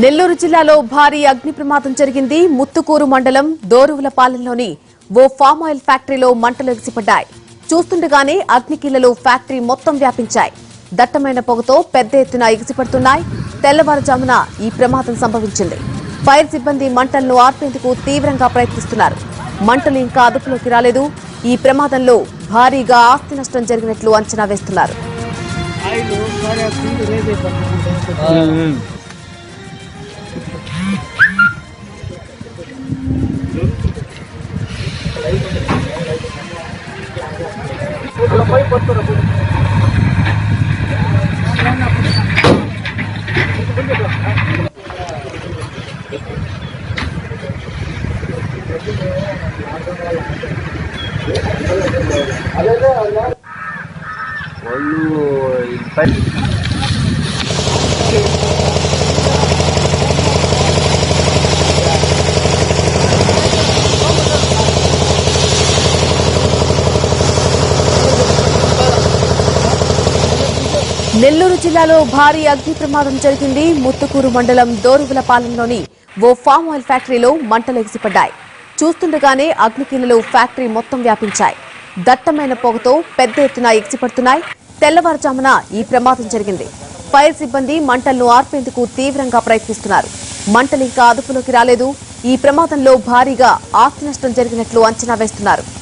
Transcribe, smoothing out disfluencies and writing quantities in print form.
నెల్లూరు జిల్లాలో భారీ అగ్ని ప్రమాదం జరిగింది. ముత్తుకూరు మండలం దోరువులపాలెంలోని ఓ ఫామ్ ఆయిల్ ఫ్యాక్టరీలో మంటలు ఎగిసిపడ్డాయి. చూస్తుండగానే అగ్నికిలలు ఫ్యాక్టరీ మొత్తం వ్యాపించాయి. దట్టమైన పొగతో పెద్ద ఎత్తున ఎగిసిపడుతున్నాయి. తెల్లవారుజామున ఈ ప్రమాదం సంభవించింది. ఫైర్ సిబ్బంది మంటలను ఆర్పేందుకు తీవ్రంగా ప్రయత్నిస్తున్నారు. మంటలు ఇంకా అదుపులోకి రాలేదు. ఈ ప్రమాదంలో భారీగా ఆస్తి నష్టం జరిగినట్లు అంచనా వేస్తున్నారు. నెల్లూరు జిల్లాలో భారీ అగ్ని ప్రమాదం జరిగింది. ముత్తుకూరు మండలం దోరువులపాలెంలోని ఓ ఫామ్ ఆయిల్ ఫ్యాక్టరీలో మంటలు ఎగిసిపడ్డాయి. చూస్తుండగానే అగ్నికిలలు ఫ్యాక్టరీ మొత్తం వ్యాపించాయి. దట్టమైన పొగతో పెద్ద ఎత్తున ఎగిసిపడుతున్నాయి. తెల్లవారుజామున ఈ ప్రమాదం జరిగింది. ఫైర్ సిబ్బంది మంటలను ఆర్పేందుకు తీవ్రంగా ప్రయత్నిస్తున్నారు. మంటలు ఇంకా అదుపులోకి రాలేదు. ఈ ప్రమాదంలో భారీగా ఆస్తి నష్టం జరిగినట్లు అంచనా వేస్తున్నారు.